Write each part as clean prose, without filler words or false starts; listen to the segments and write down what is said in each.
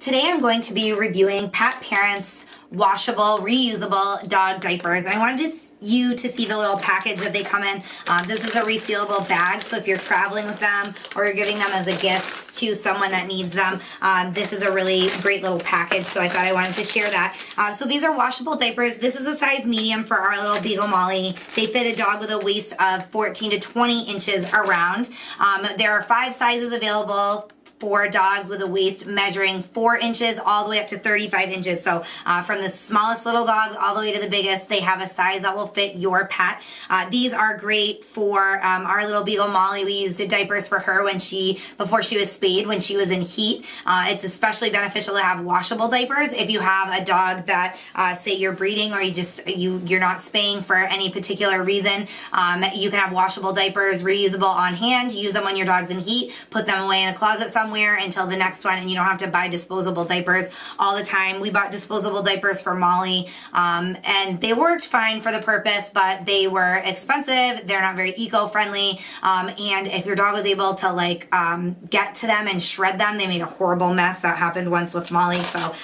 Today I'm going to be reviewing Pet Parents washable, reusable dog diapers. I wanted you to see the little package that they come in. This is a resealable bag, so if you're traveling with them or you're giving them as a gift to someone that needs them, this is a really great little package, so I thought I wanted to share that. So these are washable diapers. This is a size medium for our little beagle Molly. They fit a dog with a waist of 14 to 20 inches around. There are 5 sizes available for dogs with a waist measuring 4 inches all the way up to 35 inches. So from the smallest little dogs all the way to the biggest, they have a size that will fit your pet. These are great for our little beagle Molly. We used diapers for her before she was spayed, when she was in heat. It's especially beneficial to have washable diapers if you have a dog that say you're breeding or you're not spaying for any particular reason. You can have washable diapers, reusable on hand. Use them when your dog's in heat, put them away in a closet somewhere until the next one, and you don't have to buy disposable diapers all the time. We bought disposable diapers for Molly, and they worked fine for the purpose, but they were expensive. They're not very eco-friendly, and if your dog was able to get to them and shred them, they made a horrible mess. That happened once with Molly. So,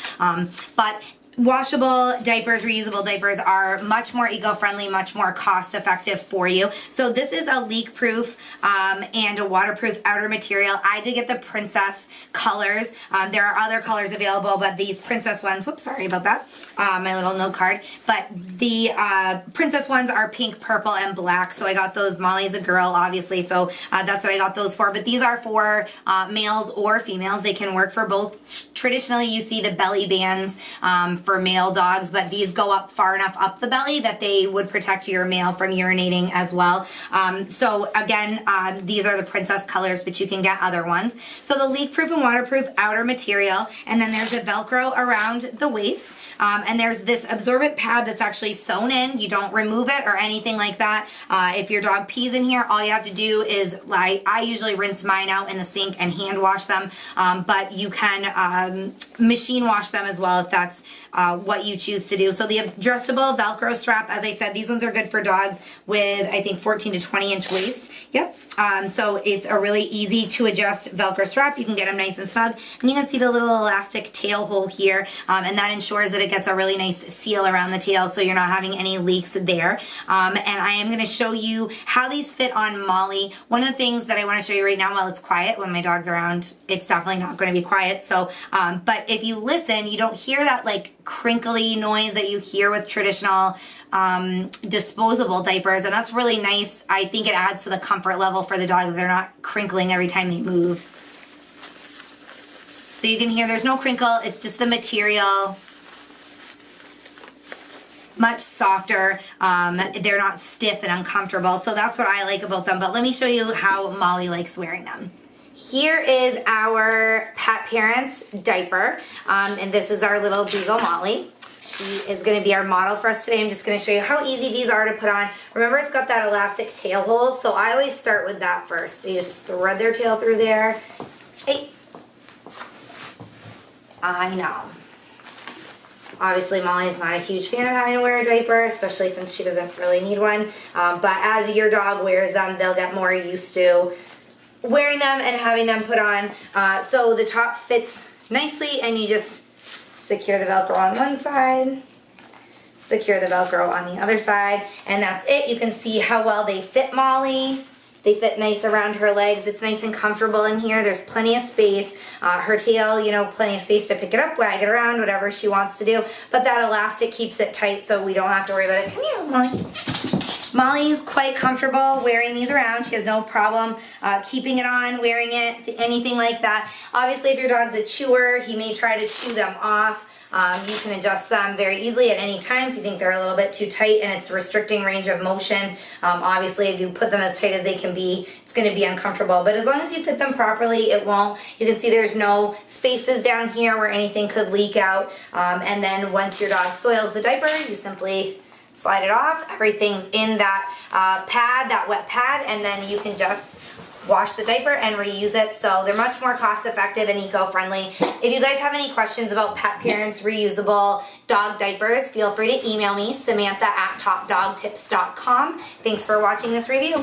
but washable diapers, reusable diapers are much more eco-friendly, much more cost-effective for you. So this is a leak-proof and a waterproof outer material. I did get the princess colors. There are other colors available, but these princess ones, whoops, sorry about that, my little note card, but the princess ones are pink, purple, and black, so I got those. Molly's a girl, obviously, so that's what I got those for, but these are for males or females. They can work for both. Traditionally, you see the belly bands for male dogs, but these go up far enough up the belly that they would protect your male from urinating as well. So again, these are the princess colors, but you can get other ones. So the leak-proof and waterproof outer material, and then there's a Velcro around the waist, and there's this absorbent pad that's actually sewn in. You don't remove it or anything like that. If your dog pees in here, all you have to do is, I usually rinse mine out in the sink and hand wash them, but you can machine wash them as well if that's what you choose to do. So the adjustable Velcro strap, as I said, these ones are good for dogs with, I think, 14 to 20 inch waist. Yep. So it's a really easy to adjust Velcro strap. You can get them nice and snug, and you can see the little elastic tail hole here, and that ensures that it gets a really nice seal around the tail, so you're not having any leaks there. And I am going to show you how these fit on Molly. One of the things that I want to show you right now, while it's quiet, when my dog's around, it's definitely not going to be quiet. So, but if you listen, you don't hear that crinkly noise that you hear with traditional disposable diapers, and that's really nice. I think it adds to the comfort level for the dog that they're not crinkling every time they move. So you can hear there's no crinkle, it's just the material. Much softer, they're not stiff and uncomfortable, so that's what I like about them. But let me show you how Molly likes wearing them. Here is our Pet Parents diaper, and this is our little beagle Molly. She is going to be our model for us today. I'm just going to show you how easy these are to put on. Remember, it's got that elastic tail hole, so I always start with that first. You just thread their tail through there. Hey. I know. Obviously, Molly's not a huge fan of having to wear a diaper, especially since she doesn't really need one. But as your dog wears them, they'll get more used to wearing them and having them put on. So the top fits nicely, and you just secure the Velcro on one side, secure the Velcro on the other side, and that's it. You can see how well they fit Molly. They fit nice around her legs. It's nice and comfortable in here. There's plenty of space. Her tail, you know, plenty of space to pick it up, wag it around, whatever she wants to do. But that elastic keeps it tight, so we don't have to worry about it. Come here, Molly. Molly's quite comfortable wearing these around. She has no problem keeping it on, wearing it, anything like that. Obviously, if your dog's a chewer, he may try to chew them off. You can adjust them very easily at any time if you think they're a little bit too tight and it's restricting range of motion. Obviously, if you put them as tight as they can be, it's going to be uncomfortable. But as long as you fit them properly, it won't. You can see there's no spaces down here where anything could leak out. And then once your dog soils the diaper, you simply slide it off. Everything's in that pad, that wet pad, and then you can just wash the diaper and reuse it. So they're much more cost effective and eco-friendly. If you guys have any questions about Pet Parents reusable dog diapers, feel free to email me, Samantha@topdogtips.com. Thanks for watching this review.